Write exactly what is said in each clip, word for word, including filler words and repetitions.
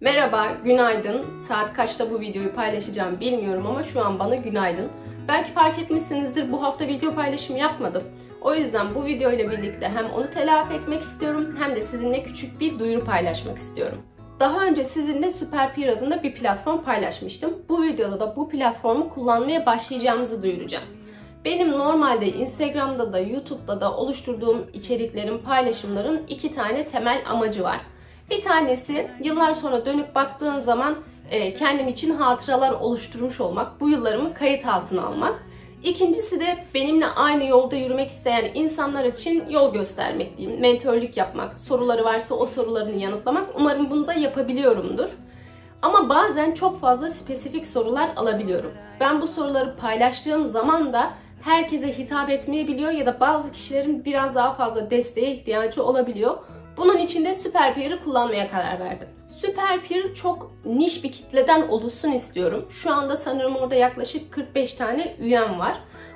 Merhaba, günaydın. Saat kaçta bu videoyu paylaşacağım bilmiyorum ama şu an bana günaydın. Belki fark etmişsinizdir, bu hafta video paylaşımı yapmadım. O yüzden bu video ile birlikte hem onu telafi etmek istiyorum hem de sizinle küçük bir duyuru paylaşmak istiyorum. Daha önce sizinle Superpeer adında bir platform paylaşmıştım. Bu videoda da bu platformu kullanmaya başlayacağımızı duyuracağım. Benim normalde Instagram'da da YouTube'da da oluşturduğum içeriklerin, paylaşımların iki tane temel amacı var. Bir tanesi yıllar sonra dönüp baktığın zaman e, kendim için hatıralar oluşturmuş olmak, bu yıllarımı kayıt altına almak. İkincisi de benimle aynı yolda yürümek isteyen insanlar için yol göstermek diyeyim, mentörlük yapmak, soruları varsa o sorularını yanıtlamak. Umarım bunu da yapabiliyorumdur. Ama bazen çok fazla spesifik sorular alabiliyorum. Ben bu soruları paylaştığım zaman da herkese hitap etmeyebiliyor ya da bazı kişilerin biraz daha fazla desteğe ihtiyacı olabiliyor. Bunun için de Superpeer'i kullanmaya karar verdim. Superpeer çok niş bir kitleden oluşsun istiyorum. Şu anda sanırım orada yaklaşık kırk beş tane üyem var.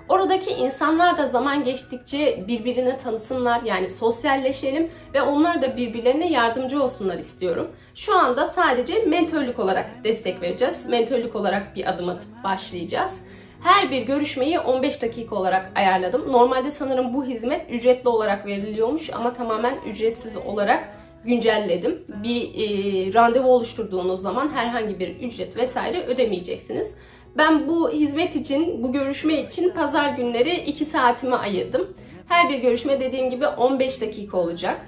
Oradaki insanlar da zaman geçtikçe birbirine tanısınlar, yani sosyalleşelim ve onlar da birbirlerine yardımcı olsunlar istiyorum. Şu anda sadece mentörlük olarak destek vereceğiz. Mentörlük olarak bir adım atıp başlayacağız. Her bir görüşmeyi on beş dakika olarak ayarladım. Normalde sanırım bu hizmet ücretli olarak veriliyormuş ama tamamen ücretsiz olarak güncelledim. Bir e, randevu oluşturduğunuz zaman herhangi bir ücret vesaire ödemeyeceksiniz. Ben bu hizmet için, bu görüşme için pazar günleri iki saatimi ayırdım. Her bir görüşme dediğim gibi on beş dakika olacak.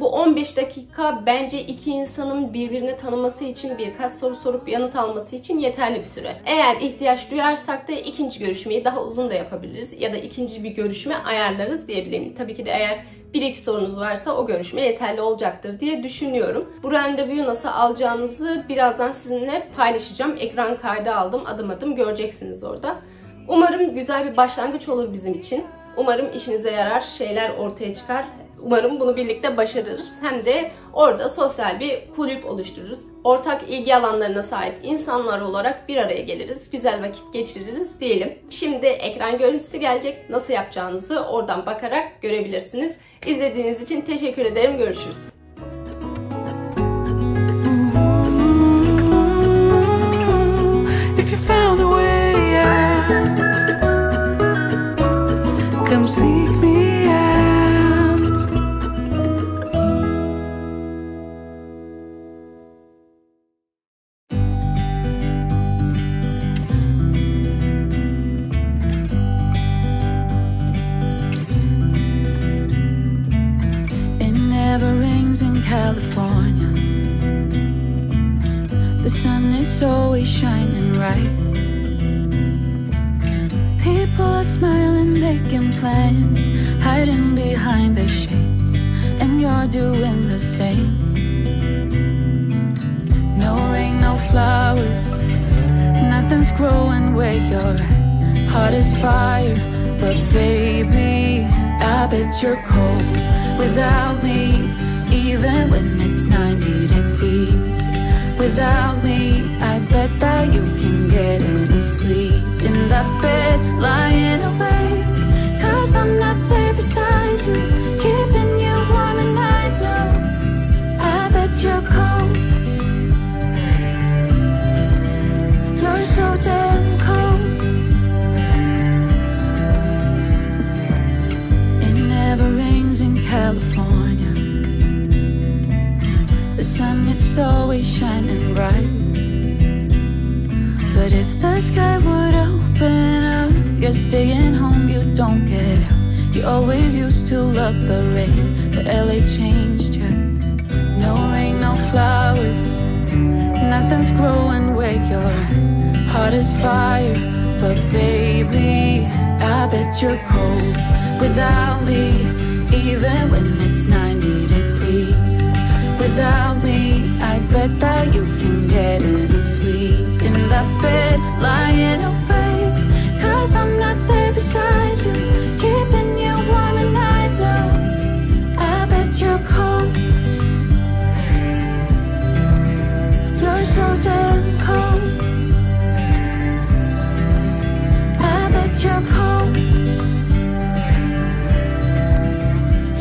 Bu on beş dakika bence iki insanın birbirini tanıması için, birkaç soru sorup yanıt alması için yeterli bir süre. Eğer ihtiyaç duyarsak da ikinci görüşmeyi daha uzun da yapabiliriz ya da ikinci bir görüşme ayarlarız diyebilirim. Tabii ki de eğer bir iki sorunuz varsa o görüşme yeterli olacaktır diye düşünüyorum. Bu randevuyu nasıl alacağınızı birazdan sizinle paylaşacağım. Ekran kaydı aldım, adım adım göreceksiniz orada. Umarım güzel bir başlangıç olur bizim için. Umarım işinize yarar, şeyler ortaya çıkar. Umarım bunu birlikte başarırız. Hem de orada sosyal bir kulüp oluştururuz. Ortak ilgi alanlarına sahip insanlar olarak bir araya geliriz. Güzel vakit geçiririz diyelim. Şimdi ekran görüntüsü gelecek. Nasıl yapacağınızı oradan bakarak görebilirsiniz. İzlediğiniz için teşekkür ederim. Görüşürüz. California, the sun is always shining bright. People are smiling, making plans, hiding behind their shades, and you're doing the same. No rain, no flowers, nothing's growing where your heart is fire. But baby, I bet you're cold without me. Even when it's ninety degrees, without me, I bet that you can get any sleep in that bed, lying awake, cause I'm not there beside you, keeping you warm at night now. I bet you're cold, you're so damn cold. It never rains in California, the sun is always shining bright. But if the sky would open up, you're staying home, you don't get out. You always used to love the rain, but L A changed you. No rain, no flowers, nothing's growing where your heart is fire. But baby, I bet you're cold without me, even when it's ninety degrees. Without me, I bet that you can get any sleep in that bed, lying awake, cause I'm not there beside you, keeping you warm at night now. I bet you're cold, you're so damn cold. I bet you're cold,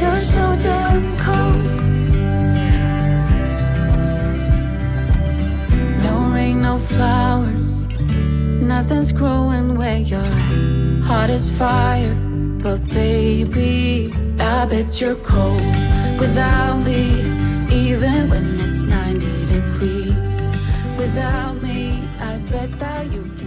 you're so damn cold. nothing's growing where your heart is fire. But baby, I bet you're cold without me, even when it's ninety degrees. Without me, I bet that you